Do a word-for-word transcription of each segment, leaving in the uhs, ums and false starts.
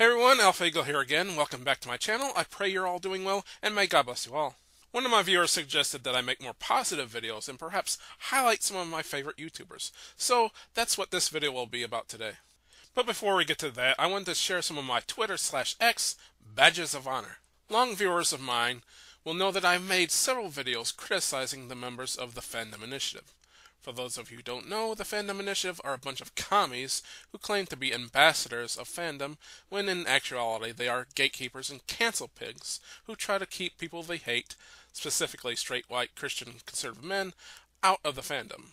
Hey everyone, Alpha Eagle here again. Welcome back to my channel. I pray you're all doing well, and may God bless you all. One of my viewers suggested that I make more positive videos and perhaps highlight some of my favorite YouTubers. So that's what this video will be about today. But before we get to that, I wanted to share some of my Twitter slash X badges of honor. Long viewers of mine will know that I've made several videos criticizing the members of the Fandom Initiative. For those of you who don't know, the Fandom Initiative are a bunch of commies who claim to be ambassadors of fandom, when in actuality they are gatekeepers and cancel pigs who try to keep people they hate, specifically straight, white, Christian, conservative men, out of the fandom.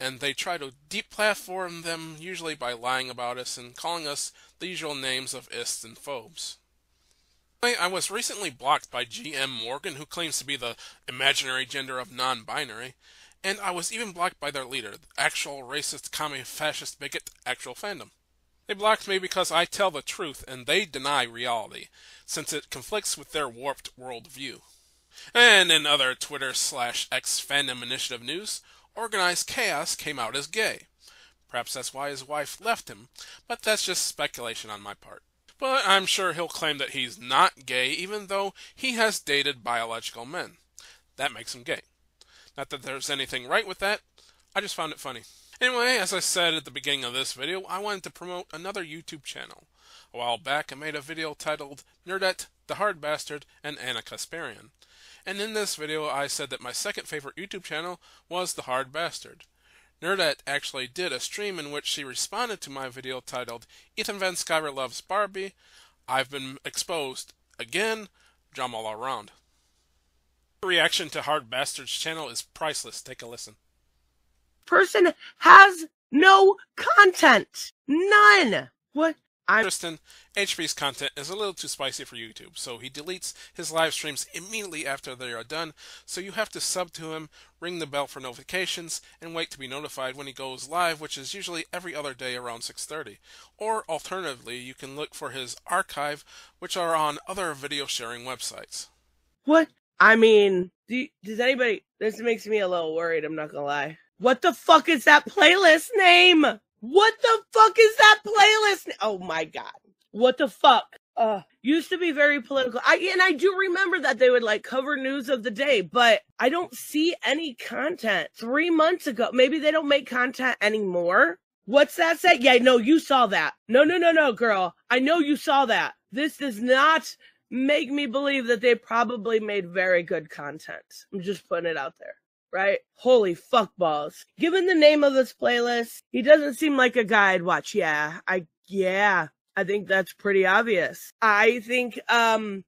And they try to deplatform them, usually by lying about us and calling us the usual names of ists and phobes. I was recently blocked by G M Morgan, who claims to be the imaginary gender of non-binary, and I was even blocked by their leader, the actual racist, commie, fascist bigot, actual fandom. They blocked me because I tell the truth and they deny reality, since it conflicts with their warped worldview. And in other Twitter slash X Fandom Initiative news, Organized Chaos came out as gay. Perhaps that's why his wife left him, but that's just speculation on my part. But I'm sure he'll claim that he's not gay, even though he has dated biological men. That makes him gay. Not that there's anything right with that, I just found it funny. Anyway, as I said at the beginning of this video, I wanted to promote another YouTube channel. A while back I made a video titled Nerdette, The Hard Bastard, and Anna Kasparian. And in this video I said that my second favorite YouTube channel was The Hard Bastard. Nerdette actually did a stream in which she responded to my video titled Ethan Van Sciver Loves Barbie, I've Been Exposed Again, Drama All Around. Reaction to Hard Bastard's channel is priceless. Take a listen. Person has no content. None. What? I'm Kristen. H P's content is a little too spicy for YouTube, so he deletes his live streams immediately after they are done, so you have to sub to him, ring the bell for notifications, and wait to be notified when he goes live, which is usually every other day around six thirty. Or, alternatively, you can look for his archive, which are on other video sharing websites. What? I mean, do you, does anybody... This makes me a little worried, I'm not gonna lie. What the fuck is that playlist name? What the fuck is that playlist? Oh my god. What the fuck? Uh, used to be very political. I And I do remember that they would, like, cover news of the day, but I don't see any content. Three months ago, maybe they don't make content anymore? What's that say? Yeah, no, you saw that. No, no, no, no, girl. I know you saw that. This does not... make me believe that they probably made very good content. I'm just putting it out there, right? Holy fuck balls. Given the name of this playlist, he doesn't seem like a guy I'd watch. Yeah, I, yeah, I think that's pretty obvious. I think, um,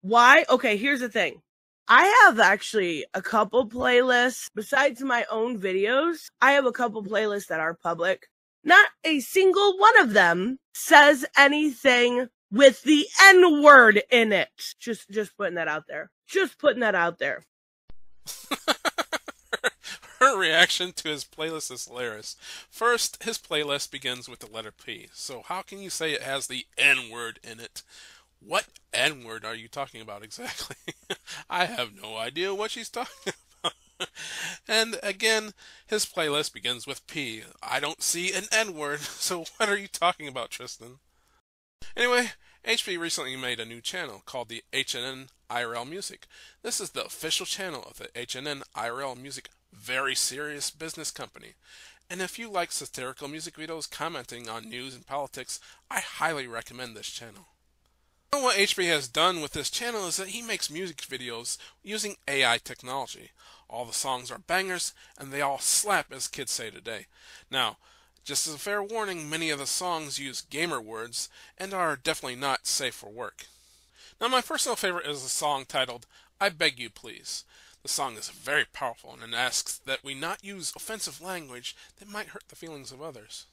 why? Okay, here's the thing. I have actually a couple playlists, besides my own videos, I have a couple playlists that are public. Not a single one of them says anything with the N-word in it. Just just putting that out there. Just putting that out there. her, her reaction to his playlist is hilarious. First, his playlist begins with the letter P. So how can you say it has the N-word in it? What N-word are you talking about exactly? I have no idea what she's talking about. And again, his playlist begins with P. I don't see an N-word, so what are you talking about, Tristan? Anyway, H P recently made a new channel called the H N N I R L Music. This is the official channel of the H N N I R L Music, very serious business company. And if you like satirical music videos commenting on news and politics, I highly recommend this channel. What H P has done with this channel is that he makes music videos using A I technology. All the songs are bangers, and they all slap, as kids say today. Now, just as a fair warning, many of the songs use gamer words and are definitely not safe for work. Now, my personal favorite is a song titled I Beg You Please. The song is very powerful and asks that we not use offensive language that might hurt the feelings of others.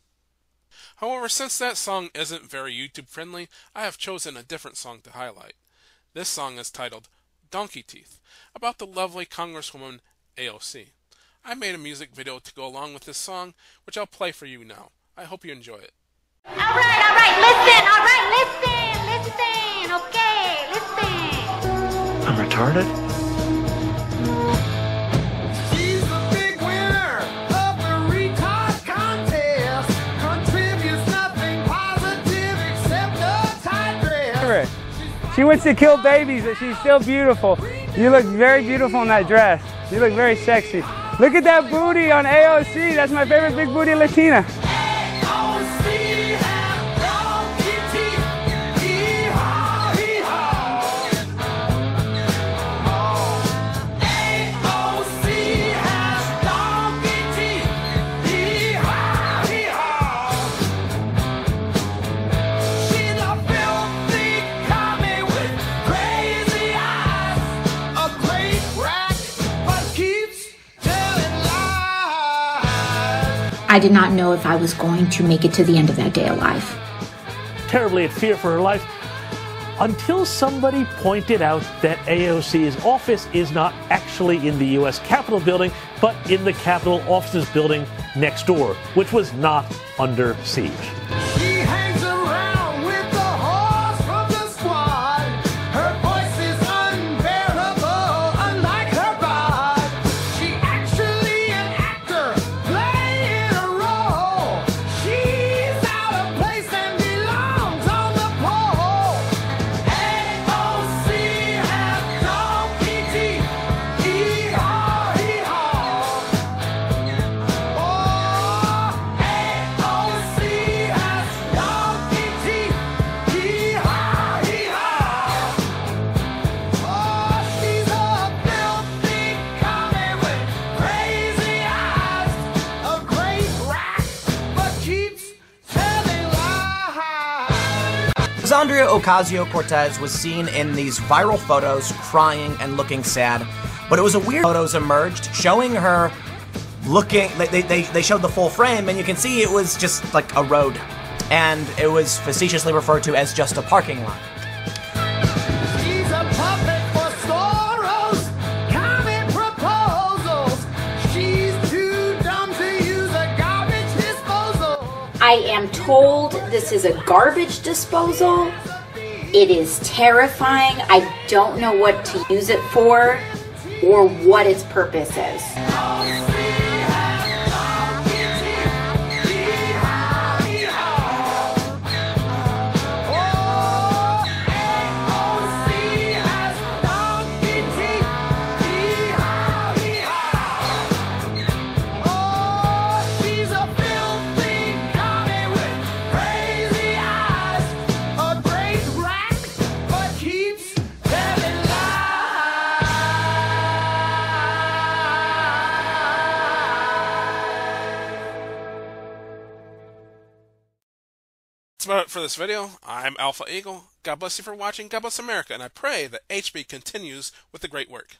However, since that song isn't very YouTube friendly, I have chosen a different song to highlight. This song is titled Donkey Teeth, about the lovely Congresswoman A O C. I made a music video to go along with this song, which I'll play for you now. I hope you enjoy it. All right, all right, listen, all right, listen, listen, okay, listen. I'm retarded? She's the big winner of the retard contest. Contributes nothing positive except us. forever. She wants to kill babies, but she's still beautiful. You look very beautiful in that dress. You look very sexy. Look at that booty on A O C. That's my favorite big booty Latina. I did not know if I was going to make it to the end of that day alive. Terribly at fear for her life, until somebody pointed out that A O C's office is not actually in the U S Capitol building, but in the Capitol offices building next door, which was not under siege. Alexandria Ocasio-Cortez was seen in these viral photos crying and looking sad, but it was a weird photos emerged showing her looking, they, they, they showed the full frame, and you can see it was just like a road, and it was facetiously referred to as just a parking lot. I am told this is a garbage disposal. It is terrifying. I don't know what to use it for or what its purpose is. That's about it for this video. I'm Alpha Eagle. God bless you for watching. God bless America. And I pray that H B continues with the great work.